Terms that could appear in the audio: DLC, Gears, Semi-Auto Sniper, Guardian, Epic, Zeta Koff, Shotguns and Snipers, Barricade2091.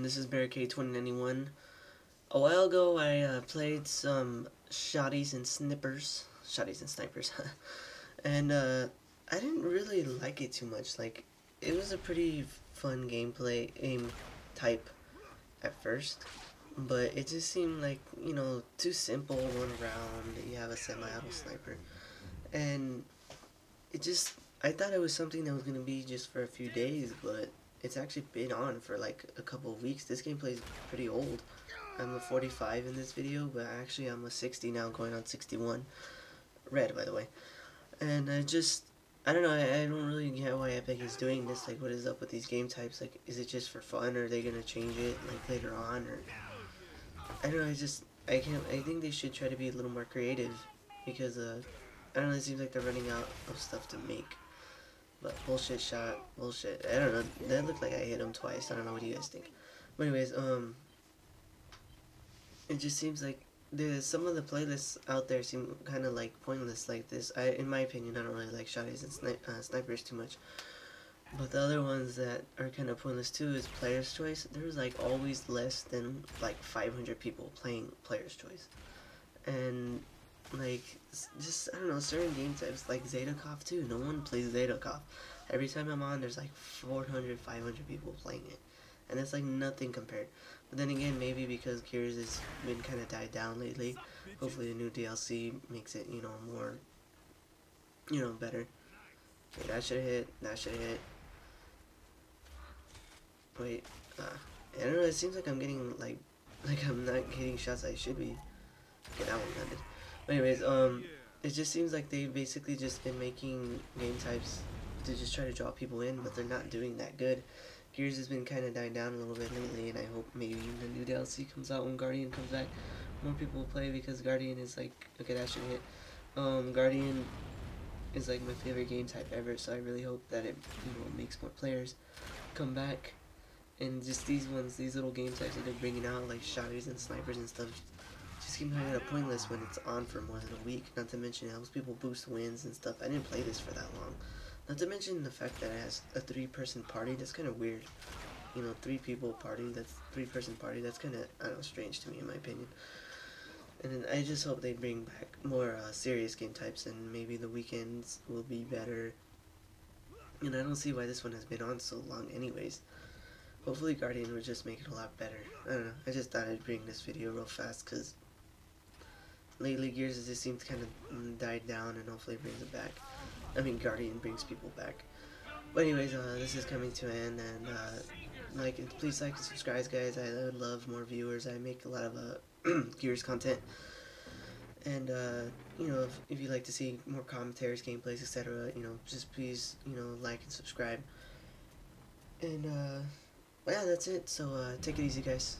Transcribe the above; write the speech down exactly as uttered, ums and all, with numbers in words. and this is Barricade twenty ninety-one. A while ago I uh, played some Shotguns and Snipers, Shotguns and Snipers, and uh, I didn't really like it too much. Like, it was a pretty fun gameplay aim type at first, but it just seemed like, you know, too simple. One round, you have a semi-auto sniper, and it just, I thought it was something that was going to be just for a few days, but it's actually been on for like a couple of weeks. This gameplay is pretty old. I'm a forty-five in this video, but actually I'm a sixty now, going on sixty-one. Red, by the way. And I just, I don't know, I, I don't really get why Epic is doing this. Like, what is up with these game types? Like, is it just for fun, or are they going to change it, like, later on? Or I don't know, I just, I can't, I think they should try to be a little more creative, because, uh, I don't know, it seems like they're running out of stuff to make. But bullshit shot, bullshit, I don't know, that looked like I hit him twice. I don't know, what do you guys think? But anyways, um, it just seems like the, some of the playlists out there seem kind of like pointless like this. I, in my opinion, I don't really like Shotties and sni uh, Snipers too much. But the other ones that are kind of pointless too is Player's Choice. There's like always less than like five hundred people playing Player's Choice. And like, just, I don't know, certain game types like Zeta Koff too. No one plays Zeta Koff. Every time I'm on, there's like four hundred, five hundred people playing it. And that's like nothing compared. But then again, maybe because Gears has been kind of died down lately. Hopefully the new D L C makes it, you know, more, you know, better. Wait, that should have hit. That should have hit. Wait, uh, I don't know, it seems like I'm getting, like, like I'm not hitting shots I should be. Okay, that one landed. But anyways, um, it just seems like they've basically just been making game types to just try to draw people in, but they're not doing that good. Gears has been kind of dying down a little bit lately, and I hope maybe the new D L C comes out when Guardian comes back. More people will play, because Guardian is like, okay, that should hit. Um, Guardian is like my favorite game type ever, so I really hope that it, you know, makes more players come back. And just these ones, these little game types that they're bringing out, like Shotties and Snipers and stuff, just seem kind of pointless when it's on for more than a week. Not to mention it helps people boost wins and stuff. I didn't play this for that long. Not to mention the fact that it has a three-person party. That's kind of weird. You know, three people party, that's three-person party. That's kind of, I don't know, strange to me, in my opinion. And then I just hope they bring back more uh, serious game types, and maybe the weekends will be better. And I don't see why this one has been on so long anyways. Hopefully Guardian would just make it a lot better. I don't know. I just thought I'd bring this video real fast, because lately Gears has just seemed kind of died down, and hopefully brings it back. I mean, Guardian brings people back. But anyways, uh, this is coming to an end, and uh, like, please like and subscribe, guys. I, I would love more viewers. I make a lot of uh, Gears content, and uh, you know, if, if you'd like to see more commentaries, gameplays, et cetera, you know, just please, you know, like and subscribe. And uh, well, yeah, that's it. So uh, take it easy, guys.